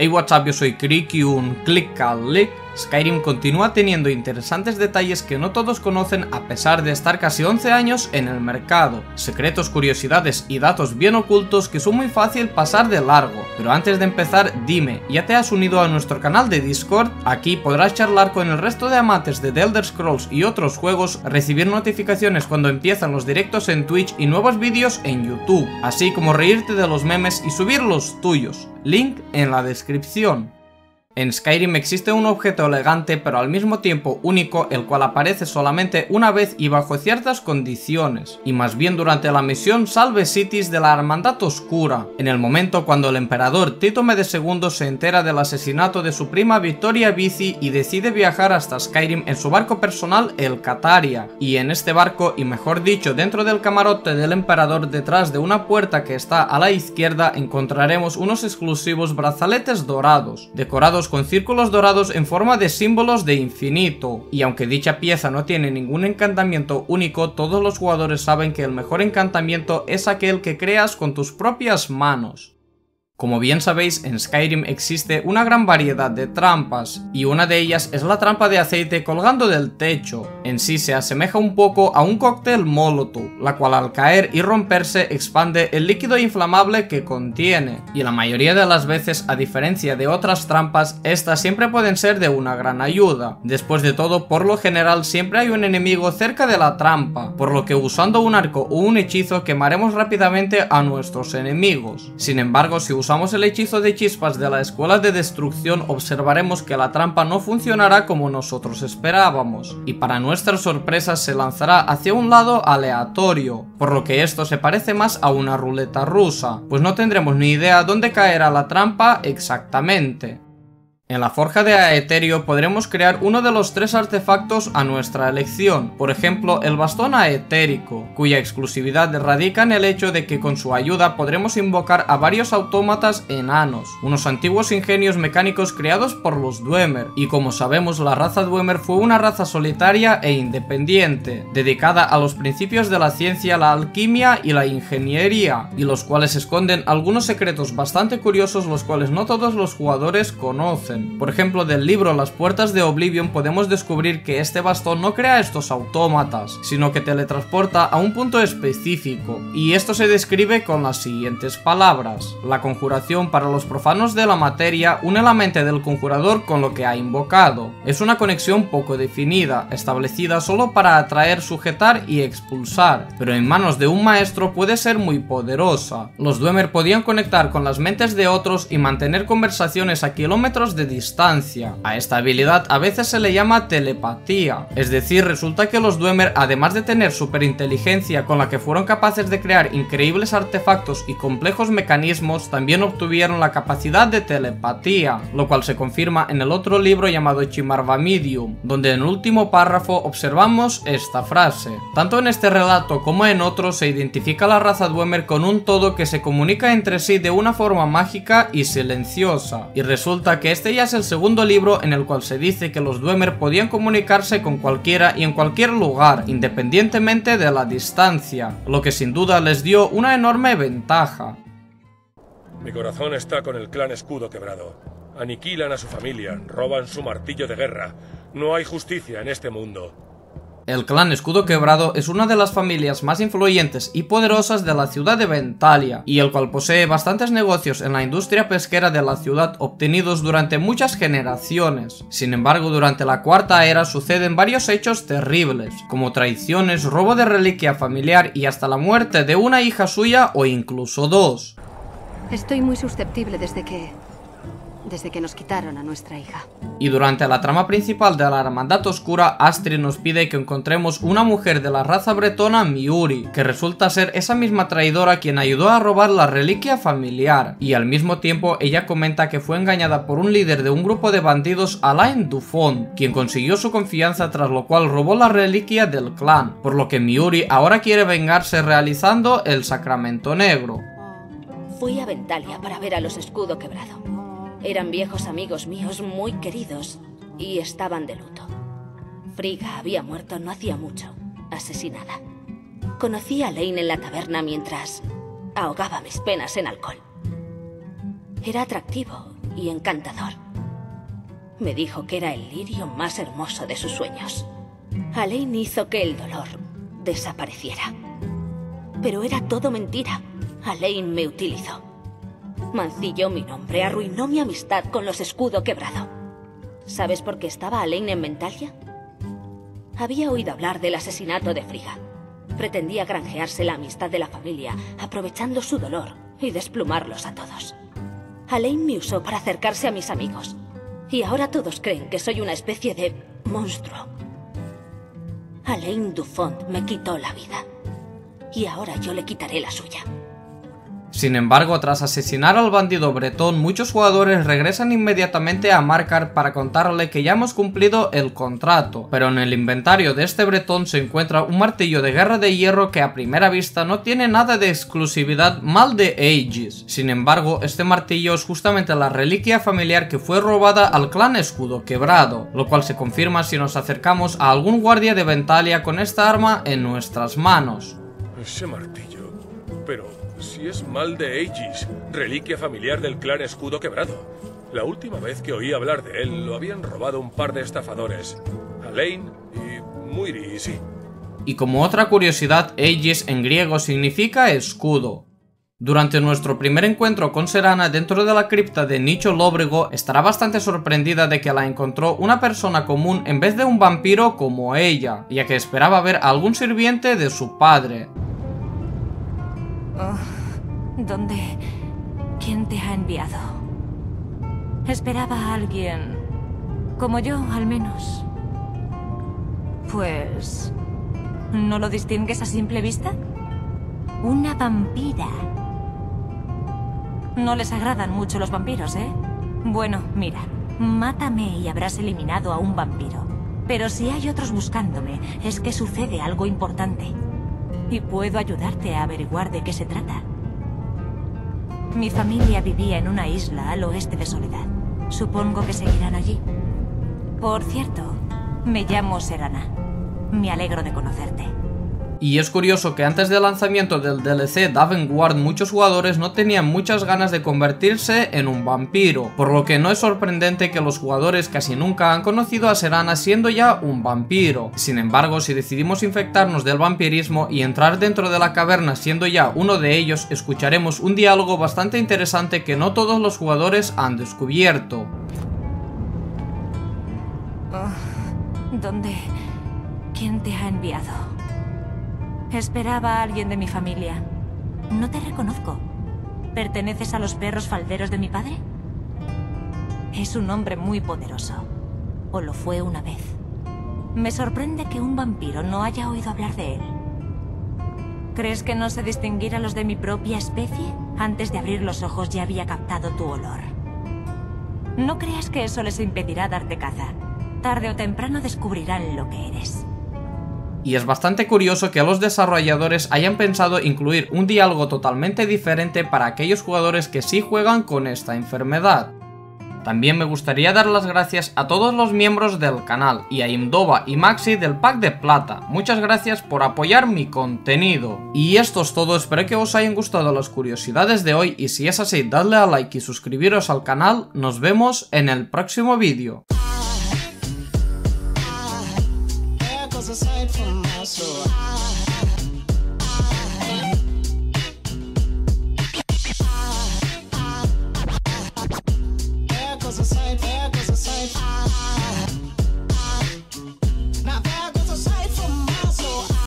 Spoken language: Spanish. Hey, what's up, yo soy Krik y un click al link. Skyrim continúa teniendo interesantes detalles que no todos conocen a pesar de estar casi 11 años en el mercado. Secretos, curiosidades y datos bien ocultos que son muy fácil pasar de largo. Pero antes de empezar, dime, ¿ya te has unido a nuestro canal de Discord? Aquí podrás charlar con el resto de amantes de The Elder Scrolls y otros juegos, recibir notificaciones cuando empiezan los directos en Twitch y nuevos vídeos en YouTube, así como reírte de los memes y subir los tuyos. Link en la descripción. En Skyrim existe un objeto elegante pero al mismo tiempo único, el cual aparece solamente una vez y bajo ciertas condiciones, y más bien durante la misión Salve Citis de la Hermandad Oscura, en el momento cuando el emperador Tito Mede II se entera del asesinato de su prima Victoria Bici y decide viajar hasta Skyrim en su barco personal, el Cataria. Y en este barco, y mejor dicho dentro del camarote del emperador, detrás de una puerta que está a la izquierda, encontraremos unos exclusivos brazaletes dorados, decorados con círculos dorados en forma de símbolos de infinito. Y aunque dicha pieza no tiene ningún encantamiento único, todos los jugadores saben que el mejor encantamiento es aquel que creas con tus propias manos. Como bien sabéis, en Skyrim existe una gran variedad de trampas, y una de ellas es la trampa de aceite colgando del techo. En sí se asemeja un poco a un cóctel molotov, la cual al caer y romperse expande el líquido inflamable que contiene, y la mayoría de las veces, a diferencia de otras trampas, estas siempre pueden ser de una gran ayuda. Después de todo, por lo general siempre hay un enemigo cerca de la trampa, por lo que usando un arco o un hechizo quemaremos rápidamente a nuestros enemigos. Sin embargo, si usamos el hechizo de chispas de la escuela de destrucción, observaremos que la trampa no funcionará como nosotros esperábamos, y para nuestra sorpresa se lanzará hacia un lado aleatorio, por lo que esto se parece más a una ruleta rusa, pues no tendremos ni idea dónde caerá la trampa exactamente. En la forja de Aetherio podremos crear uno de los tres artefactos a nuestra elección, por ejemplo el bastón aetérico, cuya exclusividad radica en el hecho de que con su ayuda podremos invocar a varios autómatas enanos, unos antiguos ingenios mecánicos creados por los Dwemer, y como sabemos la raza Dwemer fue una raza solitaria e independiente, dedicada a los principios de la ciencia, la alquimia y la ingeniería, y los cuales esconden algunos secretos bastante curiosos los cuales no todos los jugadores conocen. Por ejemplo, del libro Las Puertas de Oblivion podemos descubrir que este bastón no crea estos autómatas, sino que teletransporta a un punto específico, y esto se describe con las siguientes palabras: la conjuración, para los profanos de la materia, une la mente del conjurador con lo que ha invocado. Es una conexión poco definida, establecida solo para atraer, sujetar y expulsar, pero en manos de un maestro puede ser muy poderosa. Los Dwemer podían conectar con las mentes de otros y mantener conversaciones a kilómetros de distancia. A esta habilidad a veces se le llama telepatía, es decir, resulta que los Dwemer, además de tener superinteligencia con la que fueron capaces de crear increíbles artefactos y complejos mecanismos, también obtuvieron la capacidad de telepatía, lo cual se confirma en el otro libro llamado Chimarva Medium, donde en el último párrafo observamos esta frase: tanto en este relato como en otros se identifica la raza Dwemer con un todo que se comunica entre sí de una forma mágica y silenciosa. Y resulta que este ya es el segundo libro en el cual se dice que los Dwemer podían comunicarse con cualquiera y en cualquier lugar, independientemente de la distancia, lo que sin duda les dio una enorme ventaja. Mi corazón está con el clan Escudo Quebrado. Aniquilan a su familia, roban su martillo de guerra. No hay justicia en este mundo. El clan Escudo Quebrado es una de las familias más influyentes y poderosas de la ciudad de Ventalia, y el cual posee bastantes negocios en la industria pesquera de la ciudad obtenidos durante muchas generaciones. Sin embargo, durante la Cuarta Era suceden varios hechos terribles, como traiciones, robo de reliquia familiar y hasta la muerte de una hija suya o incluso dos. Estoy muy susceptible desde que nos quitaron a nuestra hija. Y durante la trama principal de la Hermandad Oscura, Astrid nos pide que encontremos una mujer de la raza bretona Miuri, que resulta ser esa misma traidora quien ayudó a robar la reliquia familiar, y al mismo tiempo ella comenta que fue engañada por un líder de un grupo de bandidos, Alain Dufont, quien consiguió su confianza, tras lo cual robó la reliquia del clan, por lo que Miuri ahora quiere vengarse realizando el Sacramento Negro. Fui a Ventalia para ver a los Escudo Quebrado. Eran viejos amigos míos, muy queridos, y estaban de luto. Frigga había muerto no hacía mucho, asesinada. Conocí a Alain en la taberna mientras ahogaba mis penas en alcohol. Era atractivo y encantador. Me dijo que era el lirio más hermoso de sus sueños. Alain hizo que el dolor desapareciera. Pero era todo mentira. Alain me utilizó. Mancilló mi nombre, arruinó mi amistad con los Escudo Quebrado. ¿Sabes por qué estaba Alain en Ventalia? Había oído hablar del asesinato de Frigga. Pretendía granjearse la amistad de la familia, aprovechando su dolor y desplumarlos a todos. Alain me usó para acercarse a mis amigos. Y ahora todos creen que soy una especie de monstruo. Alain Dufont me quitó la vida. Y ahora yo le quitaré la suya. Sin embargo, tras asesinar al bandido bretón, muchos jugadores regresan inmediatamente a Markarth para contarle que ya hemos cumplido el contrato, pero en el inventario de este bretón se encuentra un martillo de guerra de hierro que a primera vista no tiene nada de exclusividad mal de Aegis. Sin embargo, este martillo es justamente la reliquia familiar que fue robada al clan Escudo Quebrado, lo cual se confirma si nos acercamos a algún guardia de Ventalia con esta arma en nuestras manos. Ese martillo, pero... si es mal de Aegis, reliquia familiar del clan Escudo Quebrado. La última vez que oí hablar de él, lo habían robado un par de estafadores. Alain y Miuri, sí. Y como otra curiosidad, Aegis en griego significa escudo. Durante nuestro primer encuentro con Serana dentro de la cripta de Nicho Lóbrego, estará bastante sorprendida de que la encontró una persona común en vez de un vampiro como ella, ya que esperaba ver a algún sirviente de su padre. Oh, ¿dónde? ¿Quién te ha enviado? Esperaba a alguien, como yo al menos. Pues... ¿no lo distingues a simple vista? Una vampira. No les agradan mucho los vampiros, ¿eh? Bueno, mira, mátame y habrás eliminado a un vampiro. Pero si hay otros buscándome, es que sucede algo importante. Y puedo ayudarte a averiguar de qué se trata. Mi familia vivía en una isla al oeste de Soledad. Supongo que seguirán allí. Por cierto, me llamo Serana. Me alegro de conocerte. Y es curioso que antes del lanzamiento del DLC Dawnguard muchos jugadores no tenían muchas ganas de convertirse en un vampiro, por lo que no es sorprendente que los jugadores casi nunca han conocido a Serana siendo ya un vampiro. Sin embargo, si decidimos infectarnos del vampirismo y entrar dentro de la caverna siendo ya uno de ellos, escucharemos un diálogo bastante interesante que no todos los jugadores han descubierto. Oh, ¿dónde? ¿Quién te ha enviado? Esperaba a alguien de mi familia. No te reconozco. ¿Perteneces a los perros falderos de mi padre? Es un hombre muy poderoso. O lo fue una vez. Me sorprende que un vampiro no haya oído hablar de él. ¿Crees que no sé distinguir a los de mi propia especie? Antes de abrir los ojos ya había captado tu olor. No creas que eso les impedirá darte caza. Tarde o temprano descubrirán lo que eres. Y es bastante curioso que los desarrolladores hayan pensado incluir un diálogo totalmente diferente para aquellos jugadores que sí juegan con esta enfermedad. También me gustaría dar las gracias a todos los miembros del canal y a Indoba y Maxi del Pack de Plata. Muchas gracias por apoyar mi contenido. Y esto es todo, espero que os hayan gustado las curiosidades de hoy y si es así dadle a like y suscribiros al canal. Nos vemos en el próximo vídeo. Aside from my soul, yeah, 'cause aside from